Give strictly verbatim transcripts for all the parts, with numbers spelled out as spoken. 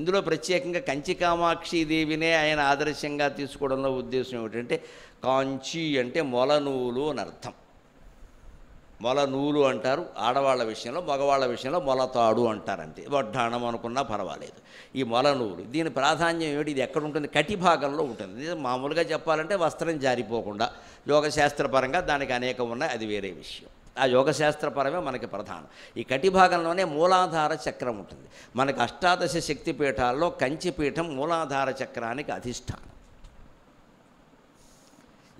ఇందులో ప్రత్యేకంగా కంచి కామాక్షి దేవినే ఆయన ఆదర్శంగా తీసుకోవడంలో ఉద్దేశం ఏంటంటే కాంచి అంటే మొల నూలు అని అర్థం. మొల నూలు అంటారు ఆడవాళ్ళ విషయంలో, మగవాళ్ళ విషయంలో మొలతాడు అంటారంటే వడ్డాణం అనుకున్నా పర్వాలేదు. ఈ మొల నూలు దీని ప్రాధాన్యం ఏమిటి? ఇది ఎక్కడ ఉంటుంది? కటి భాగంలో ఉంటుంది. మామూలుగా చెప్పాలంటే వస్త్రం జారిపోకుండా యోగశాస్త్రపరంగా దానికి అనేకం ఉన్నాయి, అది వేరే విషయం. ఆ యోగశాస్త్రపరమే మనకి ప్రధానం. ఈ కటి భాగంలోనే మూలాధార చక్రం ఉంటుంది. మనకు అష్టాదశ శక్తిపీఠాల్లో కంచిపీఠం మూలాధార చక్రానికి అధిష్టానం.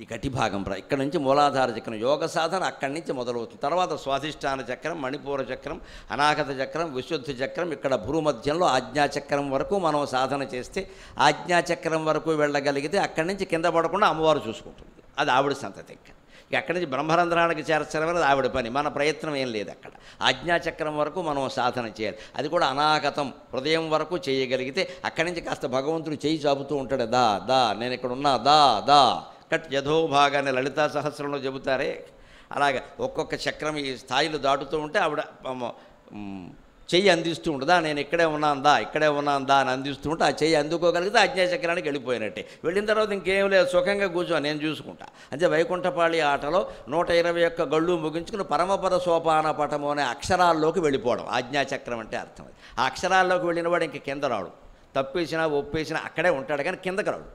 ఈ కటి భాగం ఇక్కడ నుంచి మూలాధార చక్రం యోగ సాధన అక్కడి నుంచి మొదలవుతుంది. తర్వాత స్వాధిష్టాన చక్రం, మణిపూర చక్రం, అనాగత చక్రం, విశుద్ధ చక్రం, ఇక్కడ భూమధ్యంలో ఆజ్ఞాచక్రం వరకు మనం సాధన చేస్తే ఆజ్ఞాచక్రం వరకు వెళ్ళగలిగితే అక్కడి నుంచి కింద పడకుండా అమ్మవారు చూసుకుంటుంది. అది ఆవిడ సంతతి. ఇక అక్కడి నుంచి బ్రహ్మరంధ్రానికి చేర్చడం అనేది ఆవిడ పని, మన ప్రయత్నం ఏం లేదు. అక్కడ ఆజ్ఞాచక్రం వరకు మనం సాధన చేయాలి. అది కూడా అనాగతం హృదయం వరకు చేయగలిగితే అక్కడి నుంచి కాస్త భగవంతుడు చేయి చాపుతూ ఉంటాడు. దా దా నేను ఇక్కడ ఉన్నా, దా దా కట్ యథో భాగాన్ని లలితా సహస్రంలో చెబుతారే అలాగే ఒక్కొక్క చక్రం ఈ స్థాయిలు దాటుతూ ఉంటే ఆవిడ చెయ్యి అందిస్తూ ఉంటుందా, నేను ఇక్కడే ఉన్నాను దా ఇక్కడే ఉన్నాను దా అని అందిస్తూ ఉంటే ఆ చెయ్యి అందుకోగలిగితే అజ్ఞాచక్రానికి వెళ్ళిపోయినట్టే. వెళ్ళిన తర్వాత ఇంకేం లేదు, సుఖంగా కూర్చో నేను చూసుకుంటా అంటే. వైకుంఠపాళి ఆటలో నూట ఇరవై ఒక్క గళ్ళు ముగించుకుని పరమపద సోపాన పటము అనే అక్షరాల్లోకి వెళ్ళిపోవడం ఆజ్ఞాచక్రం అంటే అర్థం. ఆ అక్షరాల్లోకి వెళ్ళిన వాడు ఇంక కింద రాడు, తప్పేసినా ఒప్పేసినా అక్కడే ఉంటాడు కానీ కిందకు రాడు.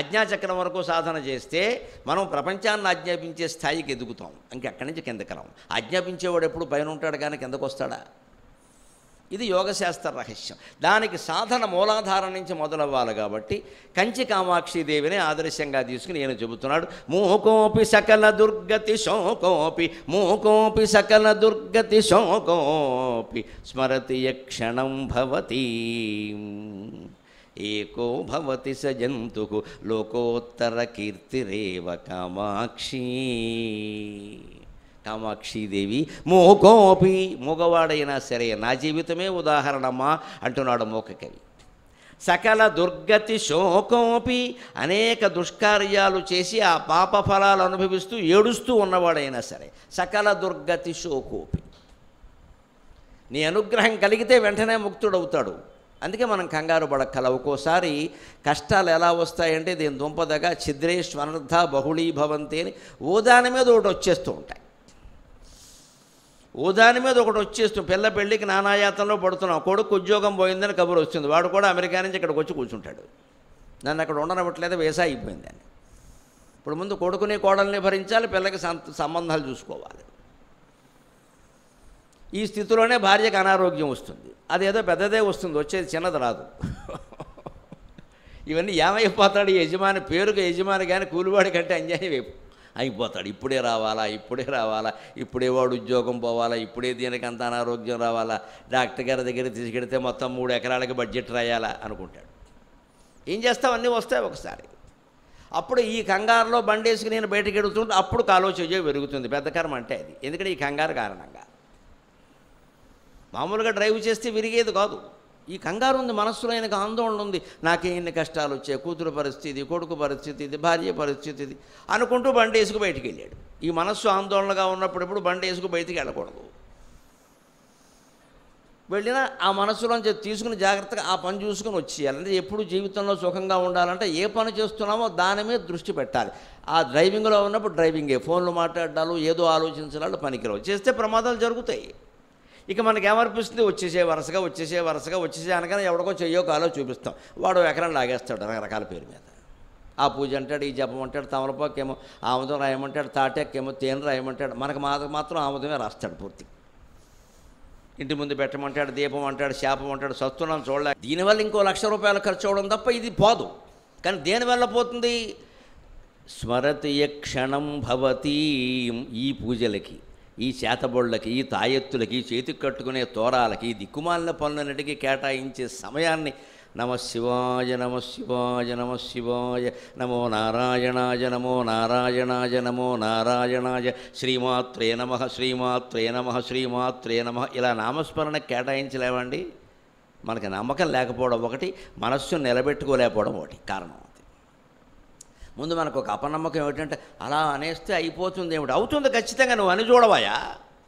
ఆజ్ఞాచక్రం వరకు సాధన చేస్తే మనం ప్రపంచాన్ని ఆజ్ఞాపించే స్థాయికి ఎదుగుతాం, ఇంకక్కడి నుంచి కిందకు రాము. ఆజ్ఞాపించేవాడు ఎప్పుడు పైన ఉంటాడు కానీ కిందకు వస్తాడా? ఇది యోగశాస్త్ర రహస్యం. దానికి సాధన మూలాధారం నుంచి మొదలవ్వాలి కాబట్టి కంచి కామాక్షి దేవిని ఆదర్శంగా తీసుకుని నేను చెబుతున్నాడు. మూకోపి సకల దుర్గతి శోకోపి మూకోపి సకల దుర్గతి శోకోపి స్మరతి యక్షణం భవతి एको भवति स जन्तुः लोकोत्तर कीर्तिरेव कामाक्षी కామాక్షీదేవి. మోకోపి మగవాడైనా సరే నా జీవితమే ఉదాహరణమ్మా అంటున్నాడు మోకకవి. సకల దుర్గతి శోకోపి అనేక దుష్కార్యాలు చేసి ఆ పాప ఫలాలు అనుభవిస్తూ ఏడుస్తూ ఉన్నవాడైనా సరే సకల దుర్గతి శోకోపి నీ అనుగ్రహం కలిగితే వెంటనే ముక్తుడవుతాడు. అందుకే మనం కంగారు పడక్కల. ఒక్కోసారి కష్టాలు ఎలా వస్తాయంటే దీని దుంపదగా ఛిద్రే స్వనర్థ బహుళీభవంతి అని ఓదాని మీద ఒకటి వచ్చేస్తూ ఉంటాయి. ఓదాని మీద ఒకటి వచ్చేస్తూ పిల్ల పెళ్ళికి నానాయాతంలో పడుతున్నాం, కొడుకు ఉద్యోగం పోయిందని కబురు వస్తుంది, వాడు కూడా అమెరికా నుంచి ఇక్కడికి వచ్చి కూర్చుంటాడు, నన్ను అక్కడ ఉండనవ్వట్లేదు వేసా అయిపోయిందని. ఇప్పుడు ముందు కొడుకుని కోడల్ని భరించాలి, పిల్లకి సంబంధాలు చూసుకోవాలి. ఈ స్థితిలోనే భార్యకు అనారోగ్యం వస్తుంది, అదేదో పెద్దదే వస్తుంది, వచ్చేది చిన్నది రాదు. ఇవన్నీ ఏమైపోతాడు యజమాని, పేరుకు యజమాని కానీ కూలివాడి కంటే అన్యాయం వైపు అయిపోతాడు. ఇప్పుడే రావాలా, ఇప్పుడే రావాలా, ఇప్పుడే వాడు ఉద్యోగం పోవాలా, ఇప్పుడే దీనికంత అనారోగ్యం రావాలా, డాక్టర్ గారి దగ్గర తీసుకెడితే మొత్తం మూడు ఎకరాలకి బడ్జెట్ రాయాలా అనుకుంటాడు. ఏం చేస్తావు, అన్నీ వస్తాయి ఒకసారి. అప్పుడు ఈ కంగారులో బండేసుకు నేను బయటకు ఎడుతుంటే అప్పుడు కాలోచన పెరుగుతుంది, పెద్ద కర్మ అంటే అది. ఎందుకంటే ఈ కంగారు కారణంగా మామూలుగా డ్రైవ్ చేస్తే విరిగేది కాదు, ఈ కంగారు ఉంది మనస్సులో, ఆయనకు ఆందోళన ఉంది, నాకే ఇన్ని కష్టాలు వచ్చాయి, కూతురు పరిస్థితి, కొడుకు పరిస్థితి ఇది, భార్య పరిస్థితి ఇది అనుకుంటూ బండి వేసుకు బయటికి వెళ్ళాడు. ఈ మనస్సు ఆందోళనగా ఉన్నప్పుడప్పుడు బండి వేసుకు బయటికి వెళ్ళకూడదు. వెళ్ళినా ఆ మనస్సులోంచి తీసుకుని జాగ్రత్తగా ఆ పని చూసుకుని వచ్చేయాలంటే ఎప్పుడు జీవితంలో సుఖంగా ఉండాలంటే ఏ పని చేస్తున్నామో దాని మీద దృష్టి పెట్టాలి. ఆ డ్రైవింగ్లో ఉన్నప్పుడు డ్రైవింగే, ఫోన్లు మాట్లాడాలి, ఏదో ఆలోచించాలి, పనికిరావు, చేస్తే ప్రమాదాలు జరుగుతాయి. ఇక మనకేమనిపిస్తుంది, వచ్చేసే వరుసగా వచ్చేసే వరుసగా వచ్చేసే అనగానే ఎవడికో చెయ్యో కాలో చూపిస్తాం, వాడు ఎకరం లాగేస్తాడు రకరకాల పేరు మీద. ఆ పూజ అంటాడు, ఈ జపం అంటాడు, తమలపాకేమో ఆముదం రాయమంటాడు, తాటేకేమో తేనె రాయమంటాడు, మనకు మాత్రం ఆముదమే రాస్తాడు పూర్తి. ఇంటి ముందు పెట్టమంటాడు, దీపం అంటాడు, శాపం అంటాడు, సత్తునం చూడలేక దీనివల్ల ఇంకో లక్ష రూపాయలు ఖర్చు అవడం తప్ప ఇది పోదు. కానీ దేనివల్ల పోతుంది? స్మరతి యక్షణం భవతి. ఈ పూజలకి, ఈ చేతబడులకి, ఈ తాయెత్తులకి, చేతికి కట్టుకునే తోరాలకి, దిక్కుమాలిన పనులన్నిటికీ కేటాయించే సమయాన్ని నమశివాయ నమశివాయ నమశివాయ నమో నారాయణాయ నమో నారాయణాయ నమో నారాయణాయ శ్రీమాత్రే నమః శ్రీమాత్రే నమః శ్రీమాత్రే నమః ఇలా నామస్మరణ కేటాయించలేవండి. మనకి నమ్మకం లేకపోవడం ఒకటి, మనస్సును నిలబెట్టుకోలేకపోవడం ఒకటి కారణం. ముందు మనకు ఒక అపనమ్మకం ఏమిటంటే అలా అనేస్తే అయిపోతుంది ఏమిటి? అవుతుంది ఖచ్చితంగా, నువ్వు అని చూడవాయా,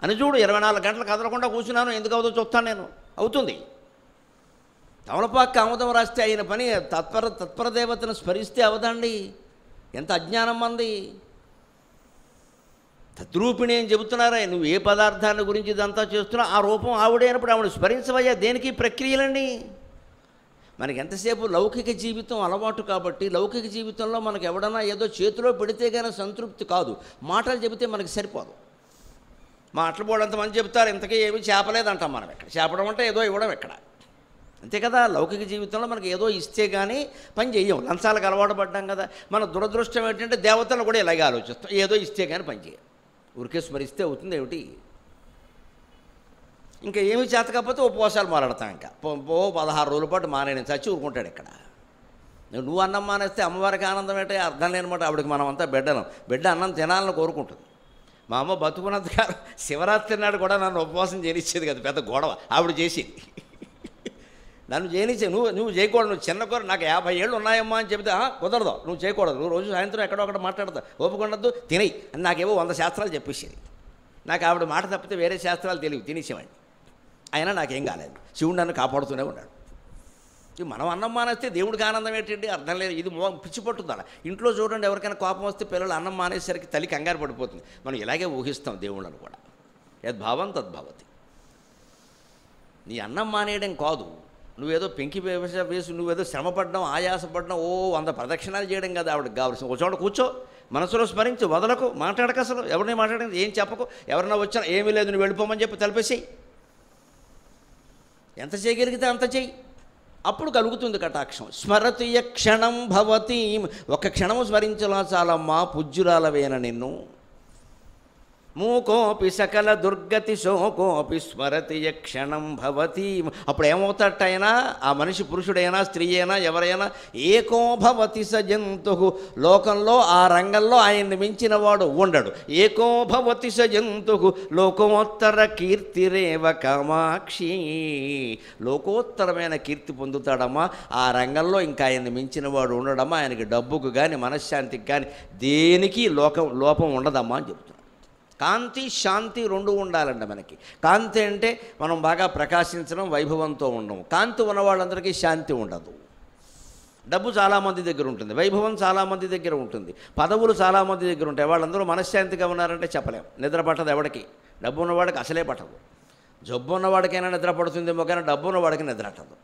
అని చూడు. ఇరవై నాలుగు గంటలు కదలకుండా కూర్చున్నాను, ఎందుకు అవుతుందో చూస్తాను నేను, అవుతుంది. తమలపాకు ఆముదం రాస్తే అయిన పని తత్పర తత్పర దేవతను స్మరిస్తే అవదండి. ఎంత అజ్ఞానం మంది. తద్రూపిణి అని చెబుతున్నారా, నువ్వు ఏ పదార్థాన్ని గురించి ఇదంతా చేస్తున్నావు, ఆ రూపం ఆవిడైనప్పుడు ఆవిడ స్మరించవయ్యా. దేనికి ప్రక్రియలండి. మనకి ఎంతసేపు లౌకిక జీవితం అలవాటు కాబట్టి లౌకిక జీవితంలో మనకు ఎవడన్నా ఏదో చేతిలో పెడితే కానీ సంతృప్తి కాదు. మాటలు చెబితే మనకి సరిపోదు. మాటలు పోడంతమంది చెప్తారు, ఇంతకీ ఏమీ చేపలేదంటాం మనం. ఎక్కడ చేపడం అంటే ఏదో ఇవ్వడం ఎక్కడ, అంతే కదా. లౌకిక జీవితంలో మనకి ఏదో ఇస్తే కానీ పని చేయం. లంచాలకు అలవాటు పడ్డాం కదా. మన దురదృష్టం ఏంటంటే దేవతలు కూడా ఇలాగే ఆలోచిస్తాం, ఏదో ఇస్తే కానీ పని చేయం. ఊరికే స్మరిస్తే అవుతుంది ఏమిటి. ఇంకా ఏమి చేత కాకపోతే ఉపవాసాలు మాట్లాడతాం. ఇంకా ఓ పదహారు రోజుల పాటు మానేని చచ్చి ఊరుకుంటాడు. ఇక్కడ నువ్వు అన్నం మానేస్తే అమ్మవారికి ఆనందం ఏంటో అర్థం లేనమాట. ఆవిడకి మనం అంతా బిడ్డలం, బిడ్డ అన్నం తినాలని కోరుకుంటుంది. మా అమ్మ బతుకున్నంతకారు శివరాత్రి నాడు కూడా నన్ను ఉపవాసం చేయించేది కదా. పెద్ద గొడవ ఆవిడ చేసేది. నన్ను చేయనిచ్చే నువ్వు నువ్వు చేయకూడదు, నువ్వు చిన్న కూర, నాకు యాభై ఏళ్ళు ఉన్నాయమ్మా అని చెబితే కుదరదు, నువ్వు చేయకూడదు, నువ్వు రోజు సాయంత్రం ఎక్కడో ఒకటి మాట్లాడతావు, ఓపుకుండద్దు, తినయి అని నాకేవో వంద శాస్త్రాలు చెప్పేసేది. నాకు ఆవిడ మాట తప్పితే వేరే శాస్త్రాలు తెలియవు. తినేసేవాడిని. అయినా నాకేం కాలేదు. శివుడు నన్ను కాపాడుతూనే ఉన్నాడు. మనం అన్నం మానేస్తే దేవుడికి ఆనందం ఏంటండి, అర్థం లేదు. ఇది పిచ్చి పట్టుదల. ఇంట్లో చూడండి, ఎవరికైనా కోపం వస్తే పిల్లలు అన్నం మానేసరికి తల్లి కంగారు పడిపోతుంది. మనం ఇలాగే ఊహిస్తాం దేవుళ్ళను కూడా. యద్భావం తద్భవతి. నీ అన్నం మానేయడం కాదు, నువ్వేదో పెంకి వ్యవసాయ వేసి నువ్వేదో శ్రమపడ్డం, ఆయాసపడ్డం, ఓ వంద ప్రదక్షిణాలు చేయడం కదా ఆవిడకి కావాల్సింది. ఒక చోట కూర్చో, మనసులో స్మరించు, వదలకు, మాట్లాడక, అసలు ఎవరిని మాట్లాడక, ఏం చెప్పకు, ఎవరన్నా వచ్చినా ఏమీ లేదు నువ్వు వెళ్ళిపోమని చెప్పి తలపేసేయి. ఎంత చేయగలిగితే అంత చేయి. అప్పుడు కలుగుతుంది కటాక్షం. స్మరతియ క్షణం భవతి. ఒక క్షణము స్మరించలా చాలమ్మా పూజ్యురాలవేన నిన్ను. మూకోపి సకల దుర్గతి శోకోపి స్మరతి యక్షణం భవతి. అప్పుడు ఏమవుతాటైనా ఆ మనిషి, పురుషుడైనా స్త్రీ అయినా ఎవరైనా, ఏకో భవతి స జంతు. లోకంలో ఆ రంగంలో ఆయన్ని మించిన వాడు ఉండడు. ఏకో భవతి స జంతు లోకోత్తర కీర్తిరేవ కామాక్షి. లోకోత్తరమైన కీర్తి పొందుతాడమ్మా. ఆ రంగంలో ఇంకా ఆయన్ని మించిన వాడు ఉండడమ్మా. ఆయనకి డబ్బుకు కానీ మనశ్శాంతికి కానీ దేనికి లోకం లోపం ఉండదమ్మా అని చెప్తున్నాడు. కాంతి శాంతి రెండు ఉండాలండి మనకి. కాంతి అంటే మనం బాగా ప్రకాశించడం, వైభవంతో ఉండడం. కాంతి ఉన్న వాళ్ళందరికీ శాంతి ఉండదు. డబ్బు చాలామంది దగ్గర ఉంటుంది, వైభవం చాలామంది దగ్గర ఉంటుంది, పదవులు చాలామంది దగ్గర ఉంటాయి. వాళ్ళందరూ మనశ్శాంతిగా ఉన్నారంటే చెప్పలేము. నిద్ర పట్టదు ఎవడికి. డబ్బు ఉన్నవాడికి అసలే పట్టదు. జబ్బు ఉన్నవాడికైనా నిద్ర పడుతుందేమో కానీ డబ్బు ఉన్నవాడికి నిద్ర పట్టదు.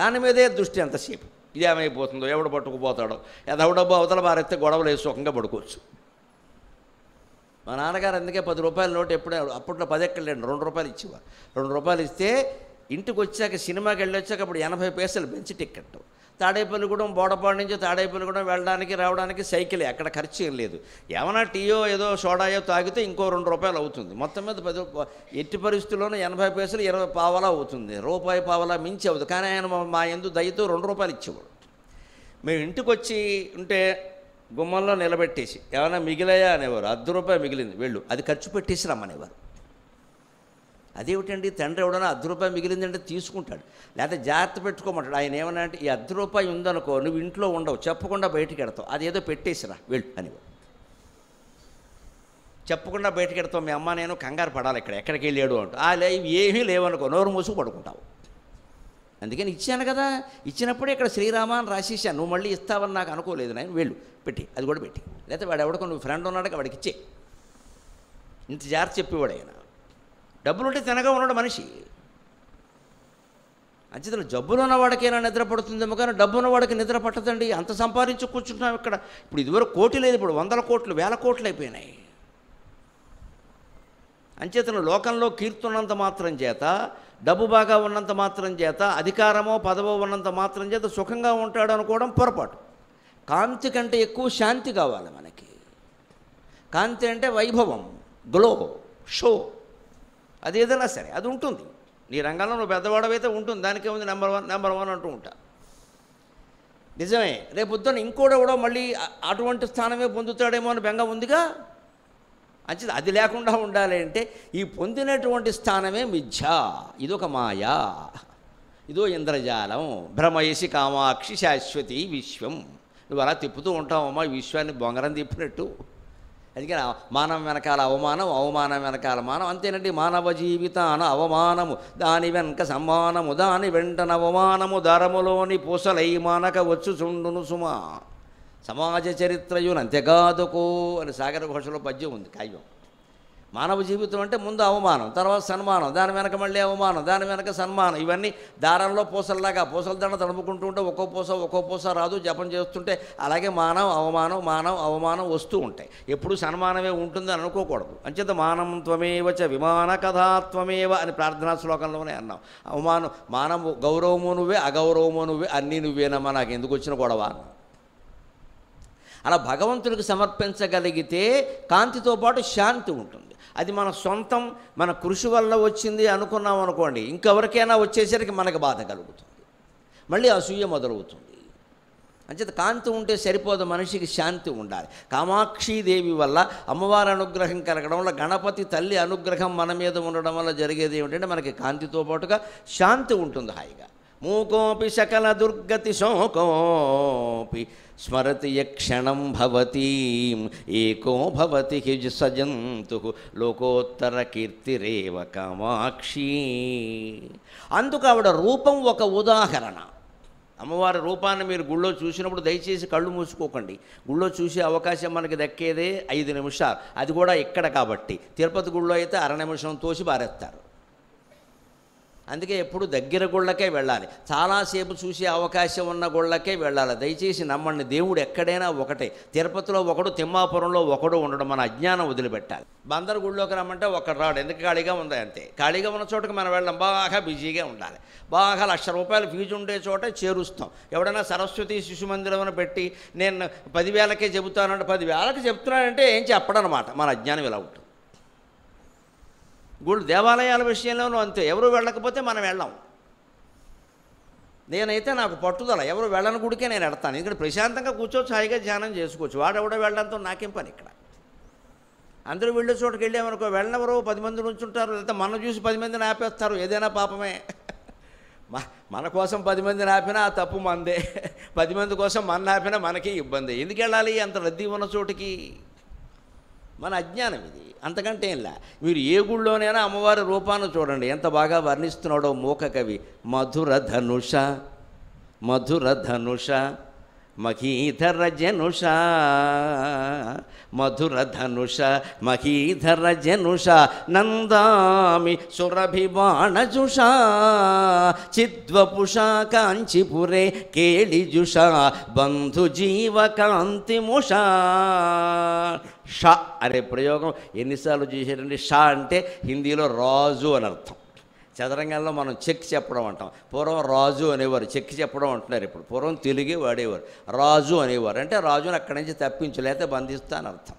దాని మీదే దృష్టి ఎంతసేపు. ఇదేమైపోతుందో, ఎవడు పట్టుకుపోతాడో, ఎదవ డబ్బు అవతల వారైతే గొడవలు వేసి సుఖంగా పడుకోవచ్చు. మా నాన్నగారు అందుకే పది రూపాయల నోటు ఎప్పుడే, అప్పట్లో పది ఎక్కలేండి, రెండు రూపాయలు ఇచ్చేవారు. రెండు రూపాయలు ఇస్తే ఇంటికి వచ్చాక, సినిమాకి వెళ్ళి వచ్చాక అప్పుడు ఎనభై పైసలు బెంచ్ టిక్కెట్. తాడేపల్లిగూడెం, బోడపాడు నుంచి తాడేపల్లిగూడెం వెళ్ళడానికి రావడానికి సైకిలే. అక్కడ ఖర్చు ఏం లేదు. ఏమైనా టీయో ఏదో సోడాయో తాగితే ఇంకో రెండు రూపాయలు అవుతుంది. మొత్తం మీద పది ఎట్టి పరిస్థితుల్లోనూ ఎనభై పైసలు ఇరవై పావలా అవుతుంది. రూపాయి పావలా మించి అవుతుంది. కానీ ఆయన మా యందు దయతో రెండు రూపాయలు ఇచ్చేవాడు. మేము ఇంటికి వచ్చి ఉంటే గుమ్మంలో నిలబెట్టేసి ఏమైనా మిగిలాయా అనేవారు. అర్ధ రూపాయి మిగిలింది, వెళ్ళు, అది ఖర్చు పెట్టేసి రమ్మనేవారు. అదేమిటండి, తండ్రి ఎవడన్నా అర్ధ రూపాయి మిగిలిందంటే తీసుకుంటాడు, లేకపోతే జాగ్రత్త పెట్టుకోమంటాడు. ఆయన ఏమన్నా అంటే, ఈ అర్ధ రూపాయి ఉందనుకో, నువ్వు ఇంట్లో ఉండవు, చెప్పకుండా బయటికి ఎడతావు, అదేదో పెట్టేసిరా వెళ్ళు అనేవారు. చెప్పకుండా బయటికి ఎడతావు, మీ అమ్మ నేను కంగారు పడాలి, ఇక్కడ ఎక్కడికి వెళ్ళాడు అంటూ. ఆ లే ఏమీ లేవనుకో, నోరు మూసుకు పడుకుంటావు. అందుకని ఇచ్చాను కదా, ఇచ్చినప్పుడే ఇక్కడ శ్రీరామాన్ని రాసేసాను, నువ్వు మళ్ళీ ఇస్తావని నాకు అనుకోలేదు నాయన, వెళ్ళు పెట్టి, అది కూడా పెట్టి, లేకపోతే వాడు ఎవడకో నువ్వు ఫ్రెండ్ ఉన్నాడు వాడికి ఇచ్చే, ఇంత జాగ్రత్త చెప్పేవాడు ఆయన. డబ్బులుంటే తినగా ఉన్నాడు మనిషి. అంచేతలో జబ్బులు ఉన్నవాడికైనా నిద్ర పడుతుందేమో కానీ డబ్బు ఉన్నవాడికి నిద్ర పట్టదండి. అంత సంపాదించి కూర్చుంటున్నాం ఇక్కడ. ఇప్పుడు ఇదివరకు కోటి లేదు, ఇప్పుడు వందల కోట్లు వేల కోట్లు అయిపోయినాయి. అంచేతను లోకంలో కీర్తున్నంత మాత్రం చేత, డబ్బు బాగా ఉన్నంత మాత్రం చేత, అధికారమో పదవో ఉన్నంత మాత్రం చేత సుఖంగా ఉంటాడు అనుకోవడం పొరపాటు. కాంతి కంటే ఎక్కువ శాంతి కావాలి మనకి. కాంతి అంటే వైభవం, గ్లో, షో, అది ఏదైనా సరే అది ఉంటుంది. నీ రంగంలో నువ్వు పెద్దవాడవైతే ఉంటుంది, దానికే ఉంది నెంబర్ వన్ నెంబర్ వన్ అంటూ ఉంటా. నిజమే, రేపొద్దున ఇంకోటి కూడా మళ్ళీ అటువంటి స్థానమే పొందుతాడేమో అని బెంగ ఉందిగా. అంచేది అది లేకుండా ఉండాలి అంటే ఈ పొందినటువంటి స్థానమే మిథ్య, ఇదొక మాయా, ఇదో ఇంద్రజాలం. భ్రమయసి కామాక్షి శాశ్వతి విశ్వం. నువ్వు అలా తిప్పుతూ ఉంటావమ్మా విశ్వాన్ని బొంగరం తిప్పినట్టు. అందుకని మానం వెనకాల అవమానం, అవమానం వెనకాల మానం. అంతేనండి మానవ జీవితాన అవమానము దాని వెనక సమ్మానము, దాని వెంట నవమానము ధరములోని పూసలై మానక వచ్చుచుండును సుమా. సమాజ చరిత్రయును అంతేకాదుకో అని సాగర ఘోషలో పద్యం ఉంది, కావ్యం. మానవ జీవితం అంటే ముందు అవమానం, తర్వాత సన్మానం, దాని వెనక మళ్ళీ అవమానం, దాని వెనక సన్మానం. ఇవన్నీ దారంలో పూసల్లాగా పూసల దండ తడుపుకుంటూ ఉంటే ఒక్కో పూస ఒక్కో పూస రాదు. జపం చేస్తుంటే అలాగే మానవ అవమానం మానవ అవమానం వస్తూ ఉంటాయి. ఎప్పుడు సన్మానమే ఉంటుందని అనుకోకూడదు. అంచేత మానం త్వమేవ చ విమాన కథాత్వమేవ అని ప్రార్థనా శ్లోకంలోనే అన్నాం. అవమానం మానవ గౌరవము నువ్వే, అగౌరవము నువ్వే, అన్నీ నువ్వేనమ్మా, నాకు ఎందుకు వచ్చిన గొడవ అన్నాం. అలా భగవంతుడికి సమర్పించగలిగితే కాంతితో పాటు శాంతి ఉంటుంది. అది మన సొంతం, మన కృషి వల్ల వచ్చింది అనుకున్నాం అనుకోండి, ఇంకెవరికైనా వచ్చేసరికి మనకు బాధ కలుగుతుంది, మళ్ళీ అసూయ మొదలవుతుంది. అంచేత కాంతి ఉంటే సరిపోదు, మనిషికి శాంతి ఉండాలి. కామాక్షీదేవి వల్ల, అమ్మవారి అనుగ్రహం కలగడం వల్ల, గణపతి తల్లి అనుగ్రహం మన మీద ఉండడం వల్ల జరిగేది ఏమిటంటే మనకి కాంతితో పాటుగా శాంతి ఉంటుంది, హాయిగా. మూకోపి సకల దుర్గతి శోకోపి స్మరతి యక్షణం భవతి ఏకో భవతి హిజ సజంతు లోకోత్తర కీర్తిరేవ కామాక్షి. అందుకు ఆవిడ రూపం ఒక ఉదాహరణ. అమ్మవారి రూపాన్ని మీరు గుళ్ళో చూసినప్పుడు దయచేసి కళ్ళు మూసుకోకండి. గుళ్ళో చూసే అవకాశం మనకి దక్కేదే ఐదు నిమిషాలు, అది కూడా ఇక్కడ కాబట్టి. తిరుపతి గుళ్ళో అయితే అర నిమిషం తోసి బారేస్తారు. అందుకే ఎప్పుడు దగ్గర గుళ్ళకే వెళ్ళాలి, చాలాసేపు చూసే అవకాశం ఉన్న గుళ్ళకే వెళ్ళాలి. దయచేసి నమ్మండి, దేవుడు ఎక్కడైనా ఒకటే. తిరుపతిలో ఒకడు, తిమ్మాపురంలో ఒకడు ఉండడం మన అజ్ఞానం వదిలిపెట్టాలి. బందరు గుళ్ళోకి రమ్మంటే ఒకడు రాడు, ఎందుకు ఖాళీగా ఉంది అంతే. ఖాళీగా ఉన్న చోటకి మనం వెళ్ళాం, బాగా బిజీగా ఉండాలి. బాగా లక్ష రూపాయలు ఫీజు ఉండే చోట చేరుస్తాం. ఎవడైనా సరస్వతి శిశు మందిరం పెట్టి నేను పదివేలకే చెబుతానంటే, పదివేలకి చెప్తున్నానంటే ఏం చెప్పడనమాట, మన అజ్ఞానం ఇలా ఉంటుంది. గుళ్ళు దేవాలయాల విషయంలోనూ అంతే, ఎవరు వెళ్ళకపోతే మనం వెళ్ళాం. నేనైతే నాకు పట్టుదల, ఎవరు వెళ్ళని గుడికే నేను వెళ్తాను. ఇక్కడ ప్రశాంతంగా కూర్చోవచ్చు, హాయిగా ధ్యానం చేసుకోవచ్చు. వాడెవడో వెళ్ళడంతో నాకేం పని. ఇక్కడ అందరూ వెళ్ళే చోటుకి వెళ్ళామనుకో, వెళ్ళినవరు పది మంది నుంచుంటారు, లేకపోతే మనం చూసి పది మందిని ఆపేస్తారు. ఏదైనా పాపమే. మన కోసం పది మందిని ఆపినా ఆ తప్పు మనదే, పది మంది కోసం మన ఆపినా మనకే ఇబ్బంది. ఎందుకు వెళ్ళాలి అంత రద్దీ ఉన్న చోటుకి? మన అజ్ఞానం ఇది, అంతకంటే ఇలా. మీరు ఏ గుళ్ళోనైనా అమ్మవారి రూపాన్ని చూడండి, ఎంత బాగా వర్ణిస్తున్నాడో మూక కవి. మధుర ధనుష మధుర ధనుష మహీధర జనుష మధుర ధనుష మహీధర జనుష నందామి సురభిబాణజుష చిద్వపుష కాంచిపురే కేళిజుష బంధుజీవకాంతిముష. షా అనే ప్రయోగం ఎన్నిసార్లు చేశారండి. షా అంటే హిందీలో రాజు అని అర్థం. చదరంగంలో మనం చెక్ చెప్పడం అంటాం. పూర్వం రాజు అనేవారు, చెక్ చెప్పడం అంటున్నారు ఇప్పుడు. పూర్వం తెలుగే వాడేవారు, రాజు అనేవారు. అంటే రాజును అక్కడి నుంచి తప్పించలేకపోతే బంధిస్తా అని అర్థం.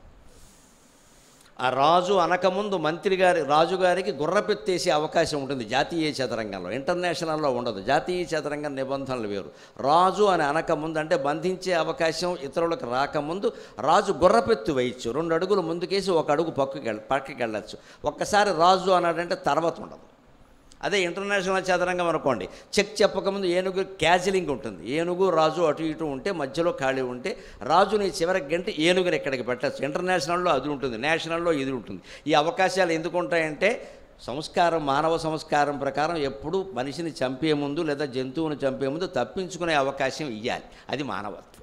ఆ రాజు అనకముందు మంత్రి గారి, రాజుగారికి గుర్రపెత్తేసే అవకాశం ఉంటుంది జాతీయ చదరంగంలో, ఇంటర్నేషనల్లో ఉండదు. జాతీయ చదరంగం నిబంధనలు వేరు. రాజు అని అనకముందు అంటే బంధించే అవకాశం ఇతరులకు రాకముందు రాజు గుర్రపెత్తు వేయచ్చు. రెండు అడుగులు ముందుకేసి ఒక అడుగు పక్కకి పక్కకి వెళ్ళచ్చు. ఒక్కసారి రాజు అన్నాడంటే తర్వాత ఉండదు. అదే ఇంటర్నేషనల్ చదరంగం అనుకోండి, చెక్ చెప్పకముందు ఏనుగు క్యాజిలింగ్ ఉంటుంది. ఏనుగు రాజు అటు ఇటు ఉంటే, మధ్యలో ఖాళీ ఉంటే రాజుని చివరికి గంట ఏనుగుని ఎక్కడికి పెట్టచ్చు. ఇంటర్నేషనల్లో అది ఉంటుంది, నేషనల్లో ఇది ఉంటుంది. ఈ అవకాశాలు ఎందుకు ఉంటాయంటే సంస్కారం, మానవ సంస్కారం ప్రకారం ఎప్పుడు మనిషిని చంపే ముందు లేదా జంతువుని చంపే ముందు తప్పించుకునే అవకాశం ఇవ్వాలి. అది మానవత్వం.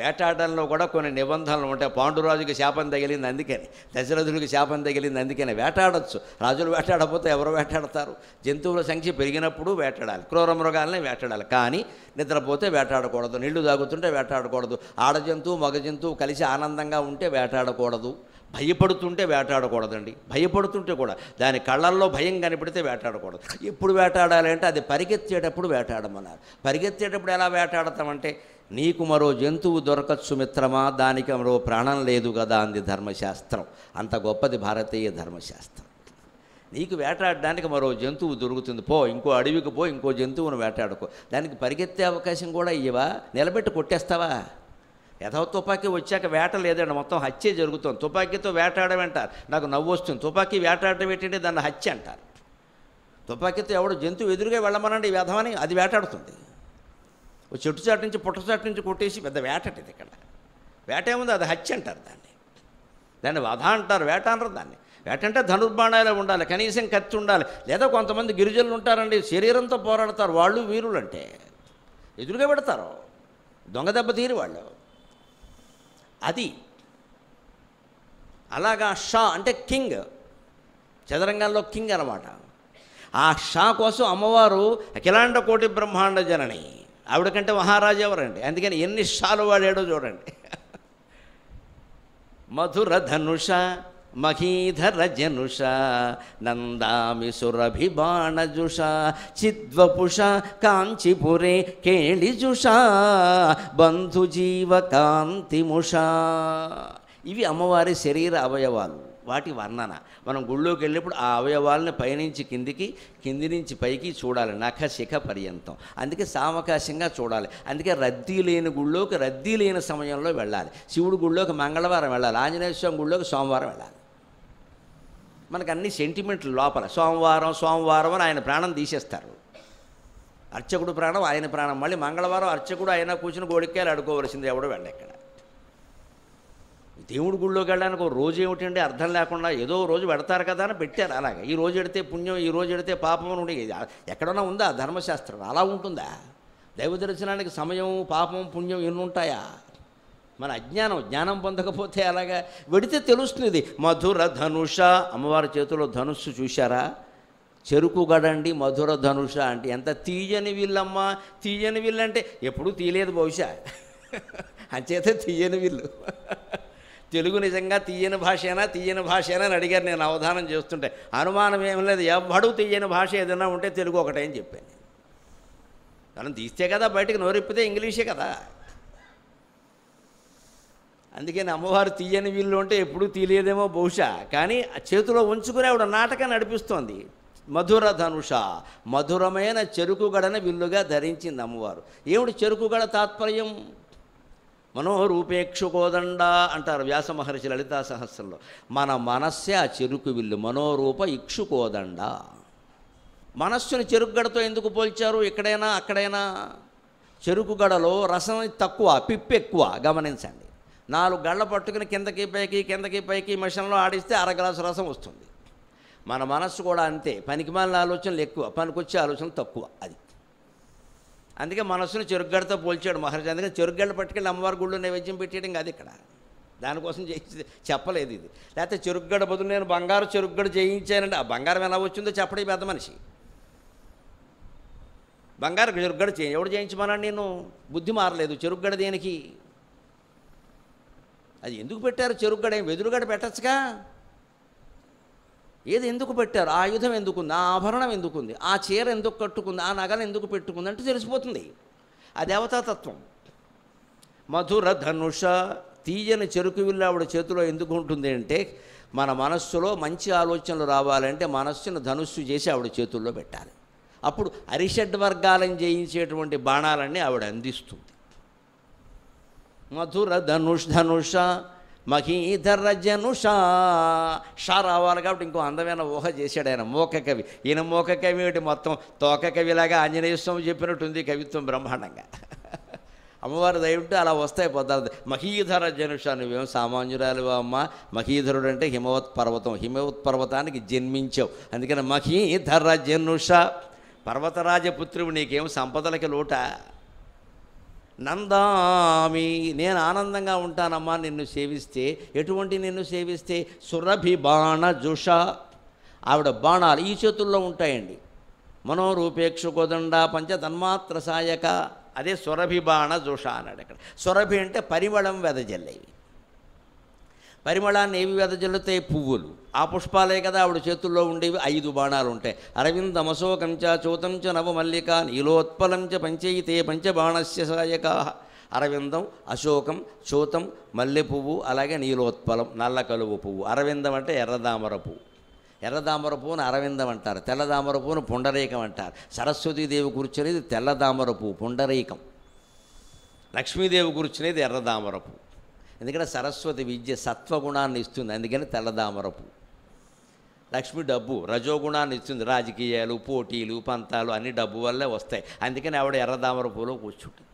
వేటాటంలో కూడా కొన్ని నిబంధనలు ఉంటాయి. పాండురాజుకి శాపం తగిలింది అందుకని, దశరథుడికి శాపం తగిలింది అందుకని. వేటాడచ్చు, రాజులు వేటాడకపోతే ఎవరు వేటాడతారు? జంతువుల సంఖ్య పెరిగినప్పుడు వేటాడాలి, క్రూర మృగాలనే వేటాడాలి. కానీ నిద్రపోతే వేటాడకూడదు, నీళ్లు తాగుతుంటే వేటాడకూడదు, ఆడ జంతువు మగ జంతువు కలిసి ఆనందంగా ఉంటే వేటాడకూడదు, భయపడుతుంటే వేటాడకూడదండి. భయపడుతుంటే కూడా దాని కళ్ళల్లో భయం కనిపెడితే వేటాడకూడదు. ఎప్పుడు వేటాడాలి అంటే అది పరిగెత్తేటప్పుడు వేటాడమన్నారు. పరిగెత్తేటప్పుడు ఎలా వేటాడతామంటే, నీకు మరో జంతువు దొరకచ్చు మిత్రమా, దానికి మరో ప్రాణం లేదు కదా అంది ధర్మశాస్త్రం. అంత గొప్పది భారతీయ ధర్మశాస్త్రం. నీకు వేటాడడానికి మరో జంతువు దొరుకుతుంది, పో ఇంకో అడవికి పో, ఇంకో జంతువును వేటాడుకో. దానికి పరిగెత్తే అవకాశం కూడా ఇవ్వవా? నిలబెట్టి కొట్టేస్తావా? యథా తుపాకీ వచ్చాక వేట లేదండి, మొత్తం హత్యే జరుగుతుంది. తుపాకీతో వేటాడమంటారు. నాకు నవ్వు వస్తుంది, తుపాకీ వేటాడటం ఏంటంటే దాన్ని హత్య అంటారు. తుపాకీతో ఎవడు జంతువు ఎదురుగా వెళ్ళమనండి వ్యధమని, అది వేటాడుతుంది. చెట్టు చాటు నుంచి పుట్ట చాటు నుంచి కొట్టేసి పెద్ద వేటటిది. ఇక్కడ వేట ఏముంది, అది హత్య అంటారు దాన్ని. దాన్ని వధ అంటారు, వేట అంటారు. దాన్ని వేట అంటే ధనుర్బాణాలే ఉండాలి, కనీసం ఖర్చు ఉండాలి. లేదా కొంతమంది గిరిజనులు ఉంటారండి, శరీరంతో పోరాడతారు. వాళ్ళు వీరులు అంటే ఎదురుగా పెడతారు, దొంగ దెబ్బ తీరు వాళ్ళు. అది అలాగా షా అంటే కింగ్, చదరంగంలో కింగ్ అనమాట. ఆ షా కోసం అమ్మవారు అఖిలాండ కోటి బ్రహ్మాండ జనని, ఆవిడకంటే మహారాజు ఎవరండి. అందుకని ఎన్ని షాలు వాడాడో చూడండి. మధుర ధనుష మహీధర జనుష నందామి సురభిబాణజుష చిద్వపుష కాంచిపురే కేళిజుష బంధుజీవ కాంతిముష. ఇవి అమ్మవారి శరీర అవయవాలు, వాటి వర్ణన. మనం గుళ్ళోకి వెళ్ళినప్పుడు ఆ అవయవాలను పైనుంచి కిందికి, కింది నుంచి పైకి చూడాలి, నఖ శిఖ పర్యంతం. అందుకే సావకాశంగా చూడాలి. అందుకే రద్దీ లేని గుళ్ళోకి రద్దీ లేని సమయంలో వెళ్ళాలి. శివుడు గుళ్ళోకి మంగళవారం వెళ్ళాలి, ఆంజనేయ స్వామి గుళ్ళోకి సోమవారం వెళ్ళాలి. మనకు అన్ని సెంటిమెంట్లు లోపల. సోమవారం సోమవారం అని ఆయన ప్రాణం తీసేస్తారు, అర్చకుడు ప్రాణం ఆయన ప్రాణం. మళ్ళీ మంగళవారం అర్చకుడు ఆయన కూర్చుని గోడిక్కాయలు అడుకోవలసింది, ఎవడో వెళ్ళ. ఇక్కడ దేవుడి గుళ్ళోకి వెళ్ళడానికి ఒక రోజు ఏమిటండి అర్థం లేకుండా ఏదో రోజు పెడతారు కదా అని పెట్టారు. అలాగే ఈ రోజు ఎడితే పుణ్యం, ఈ రోజు ఎడితే పాపం అని ఉండే ఎక్కడన్నా ఉందా ధర్మశాస్త్రం? అలా ఉంటుందా? దైవ దర్శనానికి సమయం, పాపం, పుణ్యం ఎన్ని ఉంటాయా? మన అజ్ఞానం, జ్ఞానం పొందకపోతే అలాగా వెడితే తెలుస్తుంది. మధుర ధనుష, అమ్మవారి చేతిలో ధనుస్సు చూశారా? చెరుకు గడండి మధుర ధనుష అంటే ఎంత తీయని వీళ్ళమ్మ. తీయని వీళ్ళు అంటే ఎప్పుడూ తీయలేదు బహుశా, అంచేతే తీయని వీళ్ళు. తెలుగు నిజంగా తీయని భాషేనా తీయని భాషేనా అని అడిగారు నేను అవధానం చేస్తుంటే. అనుమానం ఏం లేదు, ఎవ్వడూ తీయని భాష ఏదైనా ఉంటే తెలుగు ఒకటే అని చెప్పాను. మనం తీస్తే కదా బయటకు, నోరెప్పితే ఇంగ్లీషే కదా. అందుకని అమ్మవారు తీయని వీళ్ళు అంటే ఎప్పుడూ తీయలేదేమో బహుశా, కానీ చేతిలో ఉంచుకునే ఆవిడ నాటకాన్ని నడిపిస్తోంది. మధుర ధనుష, మధురమైన చెరుకుగడను విల్లుగా ధరించింది అమ్మవారు. ఏమిటి చెరుకుగడ తాత్పర్యం? మనోరూపేక్షుకోదండ అంటారు వ్యాస మహర్షి లలితా సహస్రంలో. మన మనస్సే ఆ చెరుకు విల్లు, మనోరూప ఇక్షుకోదండ. మనస్సును చెరుకుగడతో ఎందుకు పోల్చారు? ఎక్కడైనా అక్కడైనా చెరుకుగడలో రసం తక్కువ, పిప్పు ఎక్కువ. గమనించండి, నాలుగు గళ్ళ పట్టుకుని కిందకి పైకి కిందకి పైకి మిషన్లో ఆడిస్తే అరగ్లాసు రసం వస్తుంది. మన మనస్సు కూడా అంతే, పనికిమాలిన ఆలోచనలు ఎక్కువ, పనికొచ్చే ఆలోచనలు తక్కువ. అది అందుకే మనస్సును చెరుకుగడతో పోల్చాడు మహర్షి. అందుకని చెరుకుగడ పట్టుకెళ్ళి అమ్మవారి గుళ్ళు నైవేద్యం పెట్టేయడం కాదు ఇక్కడ, దానికోసం చేయించి చెప్పలేదు ఇది. లేకపోతే చెరుకుగడ బదులు నేను బంగారు చెరుకుగడ చేయించానంటే ఆ బంగారం ఎలా వచ్చిందో చెప్పడం పెద్ద మనిషి. బంగారు చెరుకుగడ చేయి ఎవడు చేయించమన్నాడు? నేను బుద్ధి మారలేదు. చెరుకుగడ దేనికి? అది ఎందుకు పెట్టారు? చెరుకుగడ ఏం వెదురుగడ పెట్టచ్చుగా. ఏది ఎందుకు పెట్టారు? ఆ ఆయుధం ఎందుకుంది? ఆ ఆభరణం ఎందుకుంది? ఆ చీర ఎందుకు కట్టుకుంది? ఆ నగలు ఎందుకు పెట్టుకుంది అంటే తెలిసిపోతుంది. ఆ దేవతాతత్వం. మధుర ధనుష, తీయని చెరుకు విల్లు ఆవిడ చేతిలో ఎందుకు ఉంటుంది అంటే, మన మనస్సులో మంచి ఆలోచనలు రావాలంటే మనస్సును ధనుస్సు చేసి ఆవిడ చేతుల్లో పెట్టాలి. అప్పుడు అరిషడ్ వర్గాలను జయించేటువంటి బాణాలన్నీ ఆవిడ అందిస్తుంది. మధుర ధనుష్ ధనుష మహీధర జనుష, షా రావాలి కాబట్టి ఇంకో అందమైన ఊహ చేశాడు ఆయన మోక కవి. ఈయన మోక కవి ఏమిటి? మొత్తం తోక కవిలాగా ఆంజనేయ స్వామి చెప్పినట్టుంది కవిత్వం బ్రహ్మాండంగా. అమ్మవారు దైవంటే అలా వస్తాయి పదార్థం. మహీధర జనుష, నువ్వేం సామాన్యురాలివా అమ్మ. మహీధరుడు అంటే హిమవత్ పర్వతం, హిమవత్ పర్వతానికి జన్మించావు. అందుకని మహీధర జనుష, పర్వతరాజపుత్రువు, నీకేం సంపదలకి లోట. నందామి, నేను ఆనందంగా ఉంటానమ్మా నిన్ను సేవిస్తే. ఎటువంటి నిన్ను సేవిస్తే? సురభి బాణ జుష, ఆవిడ బాణాలు ఈ చేతుల్లో ఉంటాయండి. మనోరూపేక్షుకోదండ పంచ తన్మాత్ర సాయక, అదే సురభి బాణ జుష అన్నాడు అక్కడ. సురభి అంటే పరిమళం వెదజల్లేవి. పరిమళాన్ని ఏవి వెదజల్లుతాయి? పువ్వులు. ఆ పుష్పాలే కదా ఆవిడ చేతుల్లో ఉండేవి. ఐదు బాణాలు ఉంటాయి. అరవింద మశోకంచ చూతంచ నవమల్లిక నీలోత్పలంచ పంచయితే పంచబాణస్య సాయక. అరవిందం, అశోకం, చూతం, మల్లె పువ్వు, అలాగే నీలోత్పలం నల్ల కలువు పువ్వు. అరవిందం అంటే ఎర్రదామర పువ్వు, ఎర్రదామర పువ్వును అరవిందం అంటారు. తెల్లదామర పువ్వును పుండరీకం అంటారు. సరస్వతీదేవి కూర్చునేది తెల్లదామర పువ్వు పుండరీకం, లక్ష్మీదేవి కూర్చునేది ఎర్రదామర పువ్వు. ఎందుకంటే సరస్వతి విద్య సత్వగుణాన్ని ఇస్తుంది, అందుకని తెల్లదామరపు. లక్ష్మి డబ్బు, రజోగుణాన్ని ఇస్తుంది. రాజకీయాలు, పోటీలు, పంతాలు అన్ని డబ్బు వల్లే వస్తాయి. అందుకని ఆవిడ ఎర్రదామరపులో కూర్చుంటుంది.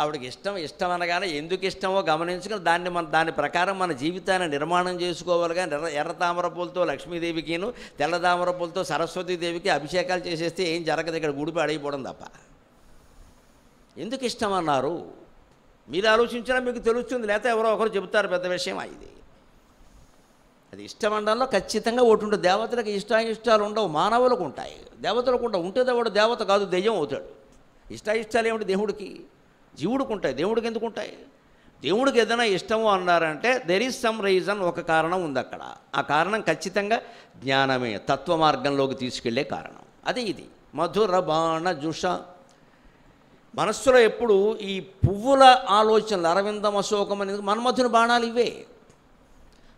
ఆవిడకి ఇష్టం ఇష్టం అనగానే ఎందుకు ఇష్టమో గమనించుకుని దాన్ని మన దాని ప్రకారం మన జీవితాన్ని నిర్మాణం చేసుకోవాలి. కానీ ఎర్ర తామర పూలతో లక్ష్మీదేవికిను తెల్ల తామర పూలతో సరస్వతీదేవికి అభిషేకాలు చేసేస్తే ఏం జరగదు, ఇక్కడ గుడిపి అడిగిపోవడం తప్ప. ఎందుకు ఇష్టం అన్నారు మీరు ఆలోచించినా మీకు తెలుస్తుంది, లేకపోతే ఎవరో ఒకరు చెబుతారు పెద్ద విషయం ఇది. అది ఇష్టమండంలో ఖచ్చితంగా ఒకటి ఉంటుంది. దేవతలకు ఇష్టాయిష్టాలు ఉండవు, మానవులకు ఉంటాయి. దేవతలకు ఉంటాయి ఉంటే వాడు దేవత కాదు దెయ్యం అవుతాడు. ఇష్టాయిష్టాలు ఏమిటి దేవుడికి? జీవుడికి ఉంటాయి, దేవుడికి ఎందుకు ఉంటాయి? దేవుడికి ఏదైనా ఇష్టము అన్నారంటే దెర్ ఈజ్ సమ్ రీజన్, ఒక కారణం ఉంది అక్కడ. ఆ కారణం ఖచ్చితంగా జ్ఞానమే, తత్వ మార్గంలోకి తీసుకెళ్లే కారణం అదే. ఇది మధుర బాణ జుష మనస్సులో ఎప్పుడు ఈ పువ్వుల ఆలోచనలు, అరవిందం అశోకం అనేది మన్మధుని బాణాలు ఇవే.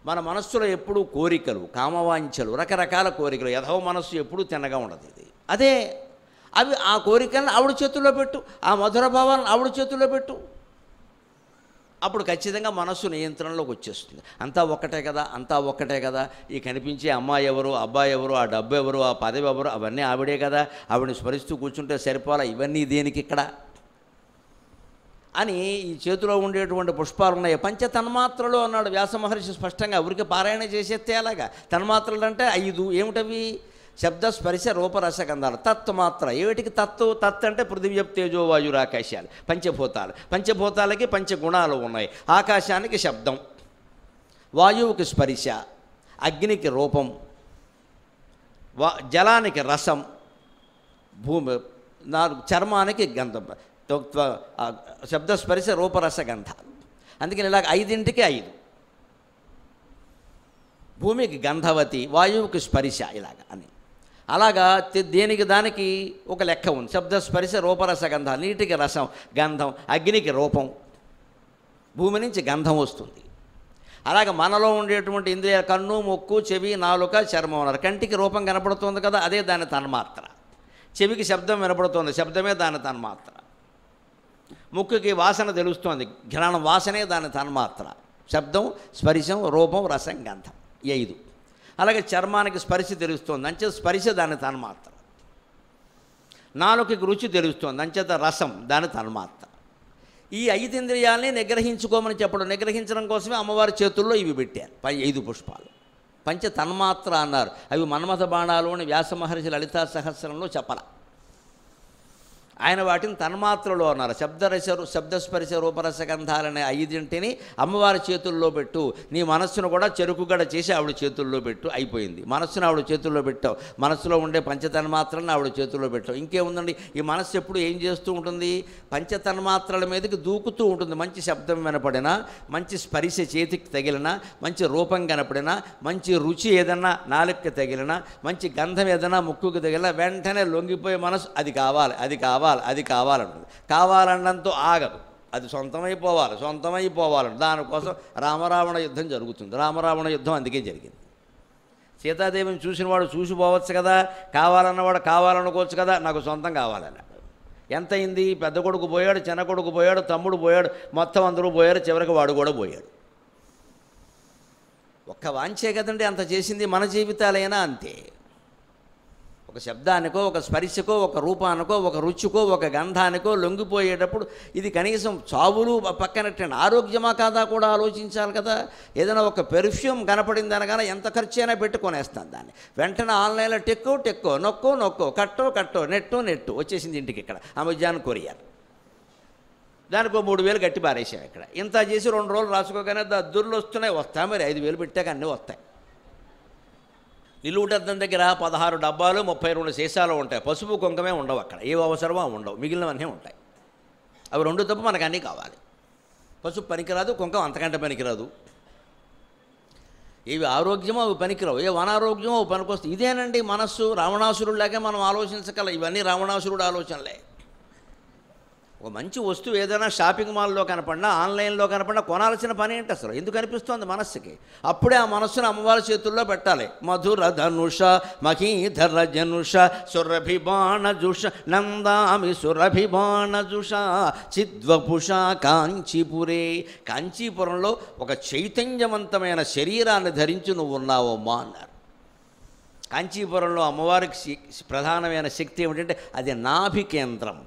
మన మనస్సులో ఎప్పుడు కోరికలు, కామవాంఛలు, రకరకాల కోరికలు, యథవ మనస్సు ఎప్పుడు తిన్నగా ఉండదు. ఇది అదే. అవి ఆ కోరికలను ఆవిడ చేతుల్లో పెట్టు, ఆ మధుర భావాలను ఆవిడ చేతుల్లో పెట్టు, అప్పుడు ఖచ్చితంగా మనస్సు నియంత్రణలోకి వచ్చేస్తుంది. అంతా ఒక్కటే కదా, అంతా ఒక్కటే కదా, ఈ కనిపించే అమ్మాయి ఎవరు, అబ్బాయి ఎవరు, ఆ డబ్బు ఎవరు, ఆ పదవి ఎవరు, అవన్నీ ఆవిడే కదా, ఆవిడని స్మరిస్తూ కూర్చుంటే సరిపోలా, ఇవన్నీ దేనికి ఇక్కడ అని ఈ చేతిలో ఉండేటువంటి పుష్పాలు ఉన్నాయి. పంచ తన్మాత్రలు అన్నాడు వ్యాస మహర్షి స్పష్టంగా. ఊరికి పారాయణ చేసేస్తే అలాగా తన్మాత్రలు అంటే ఐదు. ఏమిటవి? శబ్ద స్పరిశ రూపరసగంధాలు. తత్వమాత్ర ఏటికి తత్వ? తత్ అంటే పృథివ్య తేజోవాయురాకాశాలు, పంచభూతాలు. పంచభూతాలకి పంచగుణాలు ఉన్నాయి. ఆకాశానికి శబ్దం, వాయువుకి స్పరిశ, అగ్నికి రూపం, వా జలానికి రసం, భూమి నాలుగు చర్మానికి గంధం. శబ్ద స్పరిశ రూపరసగంధాలు. అందుకని ఇలాగ ఐదింటికి ఐదు. భూమికి గంధవతి, వాయువుకి స్పరిశ, ఇలాగ అని అలాగా దేనికి దానికి ఒక లెక్క ఉంది. శబ్ద స్పరిశ రూపరస గంధాలు. నీటికి రసం, గంధం, అగ్నికి రూపం, భూమి నుంచి గంధం వస్తుంది. అలాగే మనలో ఉండేటువంటి ఇంద్రియ కన్ను, ముక్కు, చెవి, నాలుక, చర్మం అన్నారు. కంటికి రూపం కనపడుతుంది కదా, అదే దాని తన్మాత్ర. చెవికి శబ్దం వినపడుతుంది, శబ్దమే దాని తన్మాత్ర. ముక్కుకి వాసన తెలుస్తోంది, ఘ్రాణం, వాసనే దాని తన్మాత్ర. శబ్దం, స్పరిశం, రూపం, రసం, గంధం, ఐదు. అలాగే చర్మానికి స్పరిశ తెలుస్తుంది, అంచేత స్పరిశ దాని తన్మాత్ర. నాలుకకి రుచి తెలుస్తుంది, అంచేత రసం దాని తన్మాత్ర. ఈ ఐదు ఇంద్రియాలని నిగ్రహించుకోమని చెప్పడం, నిగ్రహించడం కోసమే అమ్మవారి చేతుల్లో ఇవి పెట్టారు, పై ఐదు పుష్పాలు. పంచ తన్మాత్ర అన్నారు. అవి మన్మథ బాణాలు అని వ్యాస మహర్షి లలితా సహస్రంలో చెప్పాల. ఆయన వాటిని తన్మాత్రలో అన్నారు. శబ్దరస శబ్దస్పరిశ రూపరస గంధాలనే ఐదింటిని అమ్మవారి చేతుల్లో పెట్టు, నీ మనస్సును కూడా చెరుకుగడ చేసి ఆవిడ చేతుల్లో పెట్టు, అయిపోయింది. మనస్సును ఆవిడ చేతుల్లో పెట్టావు, మనస్సులో ఉండే పంచతన్మాత్రలను ఆవిడ చేతుల్లో పెట్టావు, ఇంకేముందండి? ఈ మనస్సు ఎప్పుడు ఏం చేస్తూ ఉంటుంది? పంచతన్మాత్రల మీదకి దూకుతూ ఉంటుంది. మంచి శబ్దం వినపడినా, మంచి స్పరిశ చేతికి తగిలినా, మంచి రూపం కనపడినా, మంచి రుచి ఏదన్నా నాలుకకి తగిలినా, మంచి గంధం ఏదైనా ముక్కుకి తగిలినా వెంటనే లొంగిపోయే మనసు అది కావాలి, అది కావాలి, అది కావాలంటుంది. కావాలనడంతో ఆగదు, అది సొంతమైపోవాలి, సొంతమైపోవాలంటే దానికోసం రామరావణ యుద్ధం జరుగుతుంది. రామరావణ యుద్ధం అందుకే జరిగింది. సీతాదేవిని చూసినవాడు చూసిపోవచ్చు కదా, కావాలన్నవాడు కావాలనుకోవచ్చు కదా, నాకు సొంతం కావాలన్నాడు. ఎంత అయింది? పెద్ద కొడుకు పోయాడు, చిన్న కొడుకు పోయాడు, తమ్ముడు పోయాడు, మొత్తం అందరూ పోయారు, చివరికి వాడు కూడా పోయాడు. ఒక్క వాంఛే కదండి అంత చేసింది. మన జీవితాలైనా అంతే. ఒక శబ్దానికో, ఒక స్పరిశకో, ఒక రూపానికో, ఒక రుచికో, ఒక గంధానికో లొంగిపోయేటప్పుడు ఇది కనీసం చావులు పక్కనట్టండి, ఆరోగ్యమా కాదా కూడా ఆలోచించాలి కదా. ఏదైనా ఒక పెర్ఫ్యూమ్ కనపడింది అనగానే ఎంత ఖర్చు అయినా పెట్టుకొనేస్తాను దాన్ని. వెంటనే ఆన్లైన్లో టెక్కో టెక్కో, నొక్కో నొక్కో, కట్టో కట్టో, నెట్టో నెట్టు, వచ్చేసింది ఇంటికి. ఇక్కడ అమెజాన్ కొరియర్ దానికో మూడు వేలు కట్టి పారేసాం. ఇక్కడ ఇంత చేసి రెండు రోజులు రాసుకోగానే దుర్లు వస్తున్నాయి. వస్తాయి మరి, ఐదు వేలు పెట్టాక అన్నీ వస్తాయి. నిలువుటద్దం దగ్గర పదహారు డబ్బాలు, ముప్పై రెండు సీసాలు ఉంటాయి. పసుపు కుంకమే ఉండవు అక్కడ, ఏ అవసరమో ఉండవు, మిగిలినవన్నీ ఉంటాయి. అవి రెండు తప్ప మనకు అన్నీ కావాలి. పసుపు పనికిరాదు, కుంకం అంతకంటే పనికిరాదు. ఇవి ఆరోగ్యమో అవి పనికిరావు, ఏ అనారోగ్యమో అవి పనికొస్తాయి. ఇదేనండి మనస్సు. రావణాసురుడిలాగే మనం ఆలోచించగల. ఇవన్నీ రావణాసురుడు ఆలోచనలే. ఒక మంచి వస్తువు ఏదైనా షాపింగ్ మాల్లో కనపడినా, ఆన్లైన్లో కనపడినా కొనాల్సిన పని ఏంటి అసలు? ఎందుకు అనిపిస్తుంది మనస్సుకి? అప్పుడే ఆ మనస్సును అమ్మవారి చేతుల్లో పెట్టాలి. మధుర ధనుష మహీధర జనుష సురభిబాణ జుష నందామి సురభిబాణ జుష చిద్వపుష కాంచీపురే. కాంచీపురంలో ఒక చైతన్యవంతమైన శరీరాన్ని ధరించి నువ్వు ఉన్నావమ్మా అన్నారు. కాంచీపురంలో అమ్మవారికి ప్రధానమైన శక్తి ఏమిటంటే అది నాభి కేంద్రం.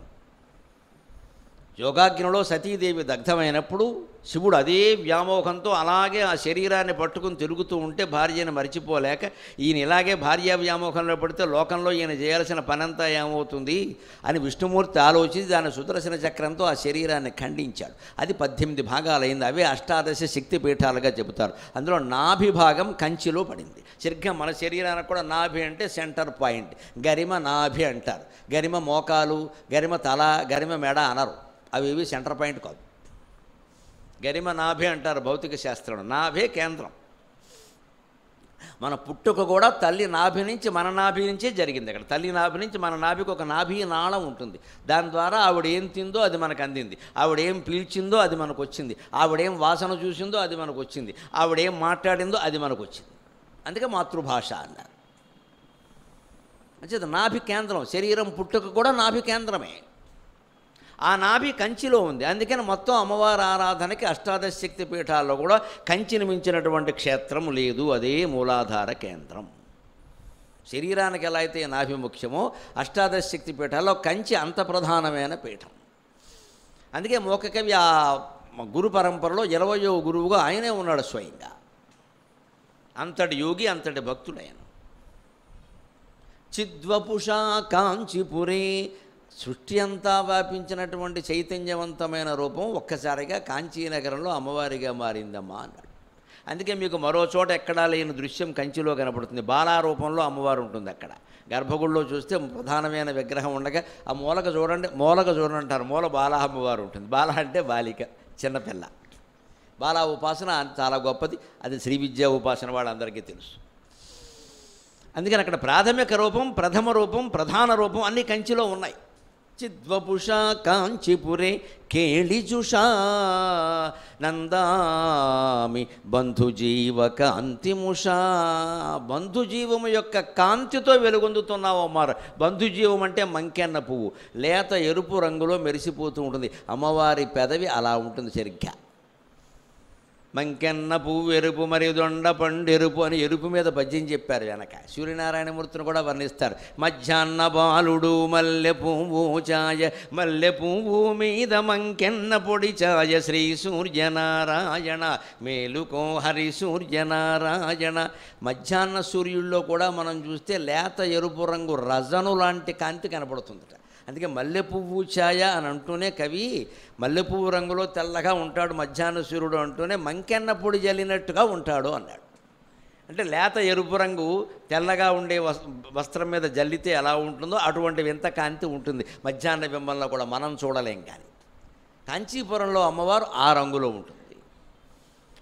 యోగాగ్నిలో సతీదేవి దగ్ధమైనప్పుడు శివుడు అదే వ్యామోహంతో అలాగే ఆ శరీరాన్ని పట్టుకుని తిరుగుతూ ఉంటే భార్యను మరిచిపోలేక ఈయన ఇలాగే భార్య వ్యామోహంలో పడితే లోకంలో ఈయన చేయాల్సిన పనంతా ఏమవుతుంది అని విష్ణుమూర్తి ఆలోచించి దాని సుదర్శన చక్రంతో ఆ శరీరాన్ని ఖండించాడు. అది పద్దెనిమిది భాగాలైంది. అవే అష్టాదశ శక్తి పీఠాలుగా చెబుతారు. అందులో నాభి భాగం కంచిలో పడింది. సరిగ్గా మన శరీరానికి కూడా నాభి అంటే సెంటర్ పాయింట్. గరిమ నాభి అంటారు. గరిమ మోకాలు, గరిమ తల, గరిమ మెడ అనరు. అవి ఇవి సెంటర్ పాయింట్ కాదు. గరిమ నాభి అంటారు భౌతిక శాస్త్రంలో. నాభే కేంద్రం. మన పుట్టుక కూడా తల్లి నాభి నుంచి మన నాభి నుంచే జరిగింది. అక్కడ తల్లి నాభి నుంచి మన నాభికి ఒక నాభి నాళం ఉంటుంది. దాని ద్వారా ఆవిడ ఏం తిందో అది మనకు అందింది, ఆవిడేం పీల్చిందో అది మనకు వచ్చింది, ఆవిడేం వాసన చూసిందో అది మనకు వచ్చింది, ఆవిడేం మాట్లాడిందో అది మనకు వచ్చింది. అందుకే మాతృభాష అన్నారు. అంచేత నాభి కేంద్రం. శరీరం పుట్టుక కూడా నాభి కేంద్రమే. ఆ నాభి కంచిలో ఉంది. అందుకని మొత్తం అమ్మవారి ఆరాధనకి అష్టాదశ శక్తి పీఠాల్లో కూడా కంచిని మించినటువంటి క్షేత్రం లేదు. అదే మూలాధార కేంద్రం. శరీరానికి ఎలా అయితే నాభి ముఖ్యమో అష్టాదశ శక్తి పీఠాల్లో కంచి అంత ప్రధానమైన పీఠం. అందుకే మోకకవి ఆ గురు పరంపరలో ఇరవయో గురువుగా ఆయనే ఉన్నాడు స్వయంగా. అంతటి యోగి, అంతటి భక్తుడైన చిద్వపుషా కాంచీపురే సృష్టి అంతా వ్యాపించినటువంటి చైతన్యవంతమైన రూపం ఒక్కసారిగా కాంచీనగరంలో అమ్మవారిగా మారిందమ్మా అన్నాడు. అందుకే మీకు మరో చోట ఎక్కడా లేని దృశ్యం కంచిలో కనపడుతుంది. బాలారూపంలో అమ్మవారు ఉంటుంది. అక్కడ గర్భగుడిలో చూస్తే ప్రధానమైన విగ్రహం ఉండగా ఆ మూలక చూడండి, మూలక చూడండి అంటారు. మూల బాలా అమ్మవారు ఉంటుంది. బాల అంటే బాలిక, చిన్నపిల్ల. బాలా ఉపాసన చాలా గొప్పది. అది శ్రీ విద్యా ఉపాసన, వాళ్ళందరికీ తెలుసు. అందుకని అక్కడ ప్రాథమిక రూపం, ప్రథమ రూపం, ప్రధాన రూపం అన్నీ కంచిలో ఉన్నాయి. చిద్వపుషా కాంచీపురే కేళిజుషా నందామి బంధుజీవ కాంతిముషా. బంధుజీవము యొక్క కాంతితో వెలుగొందుతున్నావు అమ్మారు. బంధుజీవం అంటే మంకెన్న పువ్వు, లేత ఎరుపు రంగులో మెరిసిపోతూ ఉంటుంది. అమ్మవారి పెదవి అలా ఉంటుంది సరిగ్గా. మంకెన్న పువ్వు ఎరుపు మరియు దొండ పండు ఎరుపు అని ఎరుపు మీద భజ్యం చెప్పారు. వెనక సూర్యనారాయణమూర్తిని కూడా వర్ణిస్తారు. మధ్యాహ్న బాలుడు మల్లె పువ్వు ఛాయ, మల్లె పువ్వు మీద మంకెన్న పొడి ఛాయ, శ్రీ సూర్యనారాయణ మేలుకో హరి సూర్యనారాయణ. మధ్యాహ్న సూర్యుల్లో కూడా మనం చూస్తే లేత ఎరుపు రంగు రజను లాంటి కాంతి కనపడుతుందట. అందుకే మల్లె పువ్వు ఛాయ అని అంటూనే కవి మల్లె పువ్వు రంగులో తెల్లగా ఉంటాడు మధ్యాహ్న సూర్యుడు అంటూనే మంకెన్న పొడి జల్లినట్టుగా ఉంటాడు అన్నాడు. అంటే లేత ఎరుపు రంగు తెల్లగా ఉండే వస్త్రం మీద జల్లితే ఎలా ఉంటుందో అటువంటి వింత కాంతి ఉంటుంది మధ్యాహ్న బింబంలో కూడా. మనం చూడలేం కానీ కాంచీపురంలో అమ్మవారు ఆ రంగులో ఉంటుంది.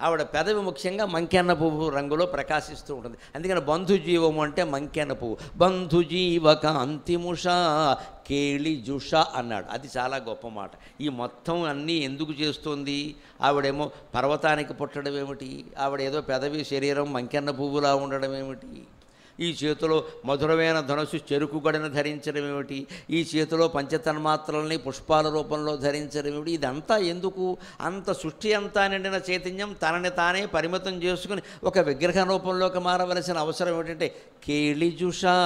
ఆవిడ పెదవి ముఖ్యంగా మంకెన్న పువ్వు రంగులో ప్రకాశిస్తూ ఉంటుంది. అందుకని బంధుజీవము అంటే మంకెన్న పువ్వు. బంధుజీవ కాంతిముష కేళిజుష అన్నాడు. అది చాలా గొప్ప మాట. ఈ మొత్తం అన్నీ ఎందుకు చేస్తుంది? ఆవిడేమో పర్వతానికి పుట్టడం ఏమిటి? ఆవిడేదో పెదవి శరీరం మంకెన్న పువ్వులా ఉండడం ఏమిటి? ఈ చేతిలో మధురమైన ధనుసు చెరుకు గడను ధరించడం ఏమిటి? ఈ చేతిలో పంచతన్మాత్రల్ని పుష్పాల రూపంలో ధరించడం ఏమిటి? ఇదంతా ఎందుకు? అంత సృష్టి అంతా నిండిన చైతన్యం తనని తానే పరిమితం చేసుకుని ఒక విగ్రహ రూపంలోకి మారవలసిన అవసరం ఏమిటంటే కేళిజుషా.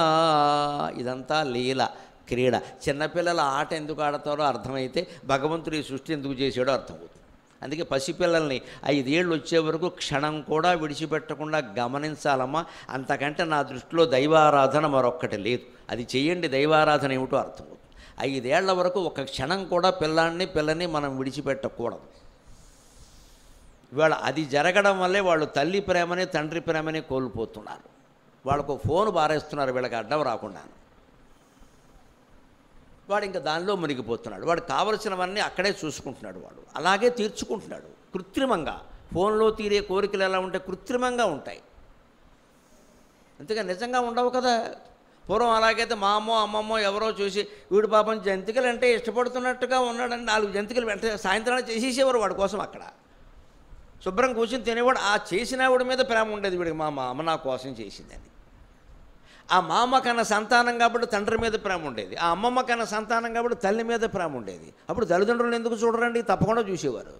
ఇదంతా లీల, క్రీడ. చిన్నపిల్లల ఆట ఎందుకు ఆడతారో అర్థమైతే భగవంతుడు ఈ సృష్టి ఎందుకు చేశాడో అర్థమవుతుంది. అందుకే పసిపిల్లల్ని ఐదేళ్ళు వచ్చే వరకు క్షణం కూడా విడిచిపెట్టకుండా గమనించాలమ్మా. అంతకంటే నా దృష్టిలో దైవారాధన మరొక్కటి లేదు. అది చేయండి, దైవారాధన ఏమిటో అర్థమవుతుంది. ఐదేళ్ల వరకు ఒక క్షణం కూడా పిల్లాన్ని పిల్లని మనం విడిచిపెట్టకూడదు. ఇవాళ అది జరగడం వల్లే వాళ్ళు తల్లి ప్రేమని తండ్రి ప్రేమని కోల్పోతున్నారు. వాళ్ళకు ఫోన్ బారేస్తున్నారు వీళ్ళకి అడ్డం రాకుండా. వాడు ఇంకా దానిలో మునిగిపోతున్నాడు. వాడు కావలసినవన్నీ అక్కడే చూసుకుంటున్నాడు. వాడు అలాగే తీర్చుకుంటున్నాడు కృత్రిమంగా. ఫోన్లో తీరే కోరికలు ఎలా ఉంటాయి? కృత్రిమంగా ఉంటాయి. అంతేగా నిజంగా ఉండవు కదా. పూర్వం అలాగైతే మా అమ్మో అమ్మమ్మో ఎవరో చూసి వీడు పాపం జంతికలు అంటే ఇష్టపడుతున్నట్టుగా ఉన్నాడని నాలుగు జంతికలు వెంటనే సాయంత్రాన్ని చేసేసేవారు వాడి కోసం. అక్కడ శుభ్రం కూర్చొని తినేవాడు. ఆ చేసిన వాడి మీద ప్రేమ ఉండేది. వీడికి మా మా అమ్మ నా కోసం చేసిందని. ఆ మామ కన్నా సంతానం కాబట్టి తండ్రి మీద ప్రేమ ఉండేది. ఆ అమ్మమ్మ కన్నా సంతానం కాబట్టి తల్లి మీద ప్రేమ ఉండేది. అప్పుడు తల్లిదండ్రులను ఎందుకు చూడరండి? తప్పకుండా చూసేవారు.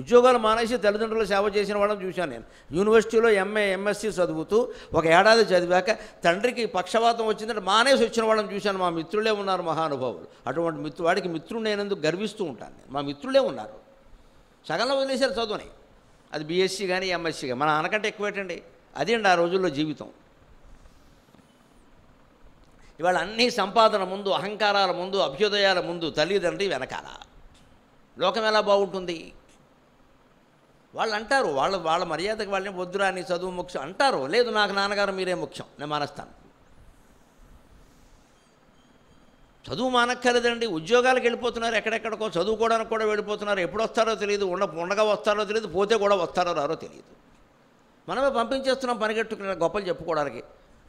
ఉద్యోగాలు మానేసి తల్లిదండ్రుల సేవ చేసిన వాళ్ళని చూశాను నేను. యూనివర్సిటీలో ఎంఏ ఎంఎస్సి చదువుతూ ఒక ఏడాది చదివాక తండ్రికి పక్షవాతం వచ్చిందంటే మానేసి వచ్చిన వాళ్ళని చూశాను. మా మిత్రులే ఉన్నారు మహానుభావులు. అటువంటి మిత్రు వాడికి మిత్రుడు నేనందుకు గర్విస్తూ ఉంటాను. మా మిత్రులే ఉన్నారు. సగంలో వదిలేశారు చదువుని, అది బీఎస్సీ కానీ ఎంఎస్సీ కానీ. మన అనకంటే ఎక్కువేటండి. అదే అండి ఆ రోజుల్లో జీవితం. ఇవాళ అన్నీ సంపాదన ముందు, అహంకారాల ముందు, అభ్యుదయాల ముందు, తల్లిదండ్రి వెనకాల లోకం ఎలా బాగుంటుంది? వాళ్ళు అంటారు, వాళ్ళ వాళ్ళ మర్యాదకి వాళ్ళని వద్దురా నీ చదువు ముఖ్యం అంటారు. లేదు, నాకు నాన్నగారు మీరే ముఖ్యం, నేను మానేస్తాను. చదువు మానక్కర్లేదండి, ఉద్యోగాలకు వెళ్ళిపోతున్నారు, ఎక్కడెక్కడికో చదువుకోవడానికి కూడా వెళ్ళిపోతున్నారు. ఎప్పుడొస్తారో తెలియదు, ఉండ ఉండగా వస్తారో తెలియదు, పోతే కూడా వస్తారో రారో తెలియదు. మనమే పంపించేస్తున్నాం పరిగెట్టుకున్న గొప్పలు చెప్పుకోవడానికి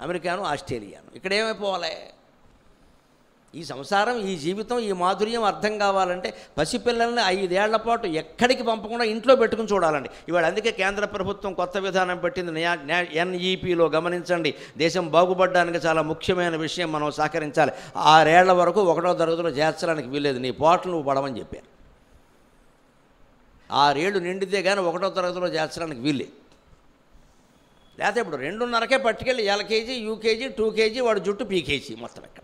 అమెరికాను ఆస్ట్రేలియాను. ఇక్కడ ఏమైపోవాలి? ఈ సంసారం, ఈ జీవితం, ఈ మాధుర్యం అర్థం కావాలంటే పసిపిల్లల్ని ఐదేళ్ల పాటు ఎక్కడికి పంపకుండా ఇంట్లో పెట్టుకుని చూడాలండి. ఇవాళ అందుకే కేంద్ర ప్రభుత్వం కొత్త విధానం పెట్టింది ఎన్ఈపిలో. గమనించండి, దేశం బాగుపడడానికి చాలా ముఖ్యమైన విషయం, మనం సహకరించాలి. ఆరేళ్ల వరకు ఒకటో తరగతిలో చేర్చడానికి వీల్లేదు, నీ పాటలు నువ్వు పడమని చెప్పారు. ఆరేళ్ళు నిండితే కానీ ఒకటో తరగతిలో చేర్చడానికి వీల్లేదు. లేకపోతే ఇప్పుడు రెండున్నరకే పట్టుకెళ్ళి ఎల్కేజీ యూకేజీ టూ కేజీ వాడు జుట్టు పీకేజీ మొత్తం. ఇక్కడ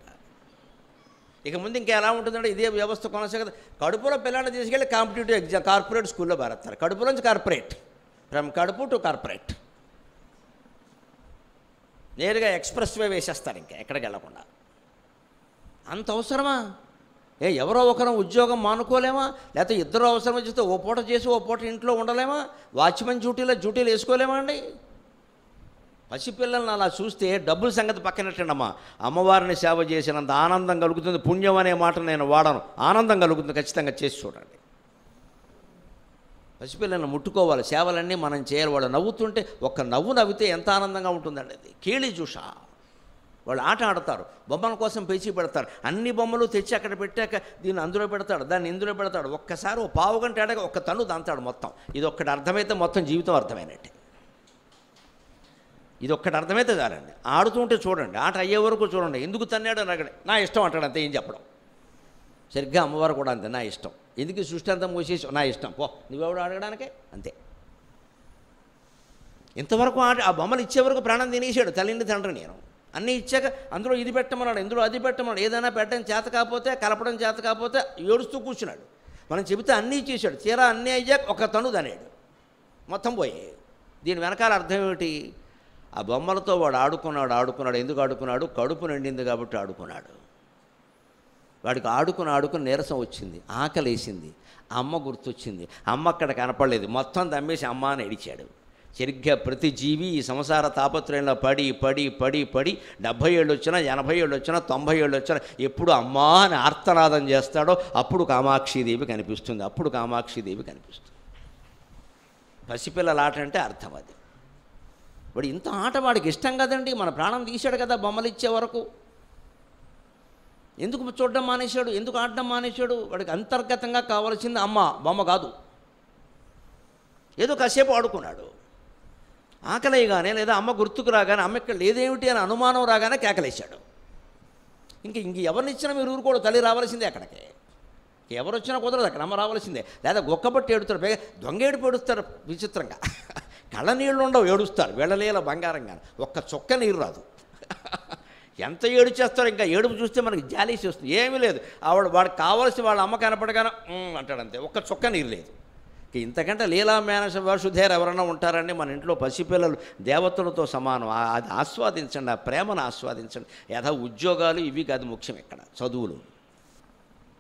ఇక ముందు ఇంకా ఎలా ఉంటుందంటే ఇదే వ్యవస్థ కొనసాగదు. కడుపులో పిల్లల్ని తీసుకెళ్ళి కాంపిటేటివ్ ఎగ్జామ్ కార్పొరేట్ స్కూల్లో బారేస్తారు. కడుపు నుంచి కార్పొరేట్, ఫ్రమ్ కడుపు టు కార్పొరేట్, నేరుగా ఎక్స్ప్రెస్ వే వేసేస్తారు. ఇంకా ఎక్కడికి వెళ్ళకుండా. అంత అవసరమా? ఏ ఎవరో ఒకరు ఉద్యోగం మానుకోలేమా? లేకపోతే ఇద్దరు అవసరం చేస్తే ఓ పూట చేసి ఓ పూట ఇంట్లో ఉండలేమా? వాచ్మెన్ డ్యూటీలో డ్యూటీలు వేసుకోలేమా అండి? పసిపిల్లలను అలా చూస్తే డబ్బుల సంగతి పక్కనట్టండి. అమ్మ అమ్మవారిని సేవ చేసినంత ఆనందం కలుగుతుంది. పుణ్యం అనే మాట నేను వాడను, ఆనందం కలుగుతుంది. ఖచ్చితంగా చేసి చూడండి. పసిపిల్లలను ముట్టుకోవాలి, సేవలన్నీ మనం చేయాలి. వాళ్ళు నవ్వుతుంటే ఒక్క నవ్వు నవ్వితే ఎంత ఆనందంగా ఉంటుందండి. అది కేళి జుషా. వాళ్ళు ఆట ఆడతారు, బొమ్మల కోసం పేచి పెడతారు. అన్ని బొమ్మలు తెచ్చి అక్కడ పెట్టాక దీన్ని అందులో పెడతాడు, దాన్ని ఇందులో పెడతాడు. ఒక్కసారి ఓ పావు గంట ఆడాక ఒక్క తను దంతాడు మొత్తం. ఇది ఒక్కటి అర్థమైతే మొత్తం జీవితం అర్థమైనట్టే. ఇది ఒక్కటి అర్థమైతే చాలండి. ఆడుతుంటే చూడండి, ఆట అయ్యే వరకు చూడండి. ఎందుకు తన్నాడు అని అక్కడ నా ఇష్టం అంటాడు, అంతే. ఏం చెప్పడం. సరిగ్గా అమ్మవారు కూడా అంతే, నా ఇష్టం. ఎందుకు సృష్టి అంతా మూసేసి నా ఇష్టం పో, నువ్వెవడు అడగడానికే, అంతే. ఇంతవరకు ఆట ఆ బొమ్మలు ఇచ్చే వరకు ప్రాణం తినేసాడు తల్లిని తండ్రి. నేను అన్నీ ఇచ్చాక అందులో ఇది పెట్టమన్నాడు, ఇందులో అది పెట్టమన్నాడు. ఏదైనా పెట్టడం చేత కాకపోతే, కలపడం చేత కాకపోతే ఏడుస్తూ కూర్చున్నాడు. మనం చెబితే అన్నీ చేశాడు. తీరా అన్నీ అయ్యాక ఒక తను తనేడు, మొత్తం పోయే. దీని వెనకాల అర్థం ఏమిటి? ఆ బొమ్మలతో వాడు ఆడుకున్నాడు ఆడుకున్నాడు ఎందుకు ఆడుకున్నాడు? కడుపు నిండింది కాబట్టి ఆడుకున్నాడు. వాడికి ఆడుకుని ఆడుకుని నీరసం వచ్చింది, ఆకలేసింది, అమ్మ గుర్తొచ్చింది. అమ్మ అక్కడ కనపడలేదు, మొత్తం దమ్మేసి అమ్మ అని ఏడిచాడు. సరిగ్గా ప్రతి జీవి ఈ సంసార తాపత్రయంలో పడి పడి పడి పడి డెబ్భై ఏళ్ళు వచ్చినా, ఎనభై ఏళ్ళు వచ్చినా, తొంభై ఏళ్ళు వచ్చినా ఎప్పుడు అమ్మా అని ఆర్తనాదం చేస్తాడో అప్పుడు కామాక్షిదేవి కనిపిస్తుంది. అప్పుడు కామాక్షిదేవి కనిపిస్తుంది. పసిపిల్లల ఆట అంటే అర్థం అది. వాడు ఇంత ఆట వాడికి ఇష్టం కదండి. మన ప్రాణం తీశాడు కదా బొమ్మలు ఇచ్చే వరకు. ఎందుకు చూడడం మానేశాడు? ఎందుకు ఆడడం మానేశాడు? వాడికి అంతర్గతంగా కావాల్సింది అమ్మ, బొమ్మ కాదు. ఏదో కాసేపు ఆడుకున్నాడు. ఆకలేగానే లేదా అమ్మ గుర్తుకు రాగానే, అమ్మ ఇక్కడ లేదేమిటి అని అనుమానం రాగానే కేకలేశాడు. ఇంక ఇంక ఎవరినిచ్చినా మీరు ఊరుకోడు, తల్లి రావాల్సిందే అక్కడికి. ఎవరు వచ్చినా కుదరదు, అక్కడ అమ్మ రావాల్సిందే. లేదా గొక్కబట్టి ఏడుతారు, పైగా దొంగేడు పెడుస్తారు విచిత్రంగా. కళ్ళ నీళ్ళు ఉండవు, ఏడుస్తారు. వెళ్ళలేల బంగారం కానీ ఒక్క చొక్క నీరు రాదు. ఎంత ఏడు చేస్తారు! ఇంకా ఏడుపు చూస్తే మనకి జాలీసి వస్తుంది. ఏమీ లేదు. ఆవిడ వాడికి కావాల్సి వాళ్ళ అమ్మ కనపడగానే అంటాడు, అంతే. ఒక్క చొక్క నీరు లేదు. ఇంతకంటే లీలా మేనస వాసుధేర ఎవరైనా ఉంటారండి? మన ఇంట్లో పసిపిల్లలు దేవతలతో సమానం. అది ఆస్వాదించండి, ఆ ప్రేమను ఆస్వాదించండి. యథా ఉద్యోగాలు ఇవి కాదు ముఖ్యం ఇక్కడ, చదువులు.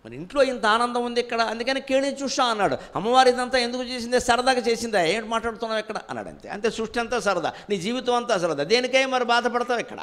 మన ఇంట్లో ఇంత ఆనందం ఉంది ఇక్కడ, అందుకని కేళి చూసా అన్నాడు. అమ్మవారి ఇదంతా ఎందుకు చేసిందే? సరదాగా చేసిందా? ఏంటి మాట్లాడుతున్నావు ఇక్కడ అన్నాడు, అంతే. అంతే, సృష్టి అంతా సరదా, నీ జీవితం అంతా సరదా. దేనికై మరి బాధపడతావు ఇక్కడ?